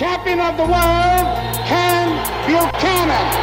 champion of the world, Ken Buchanan.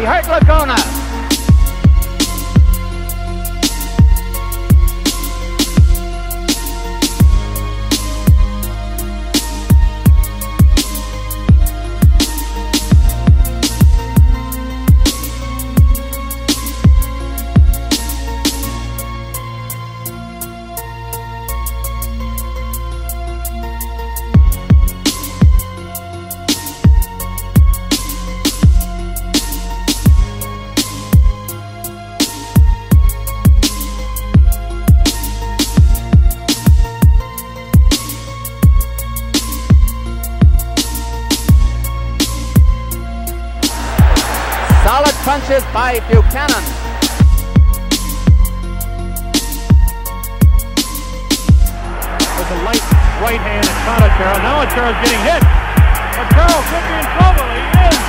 He hurt Laguna. Solid punches by Buchanan. With a light right hand, it's Montero. Now Montero's getting hit. Montero could be in trouble. He is.